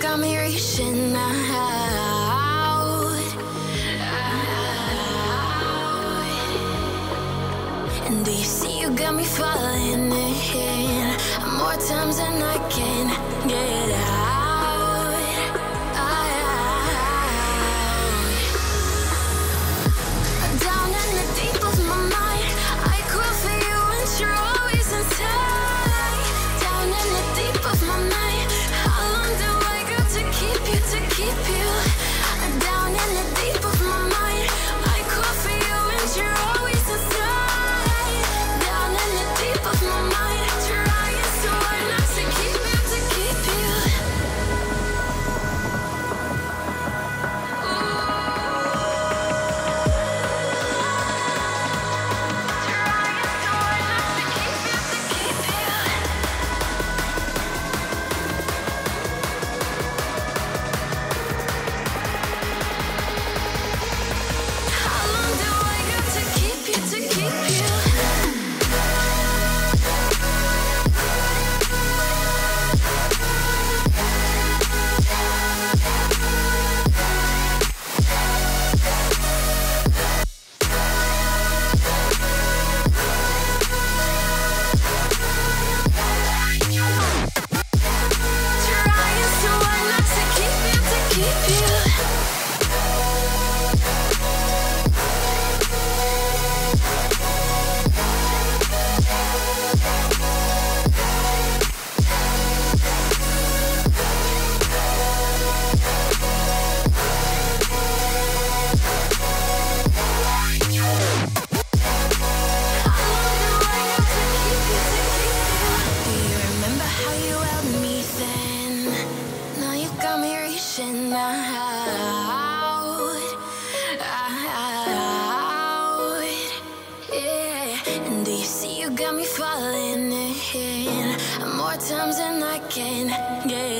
got me reaching out. And do you see you got me falling in? More times than I can get out. Got me falling in more times than I can get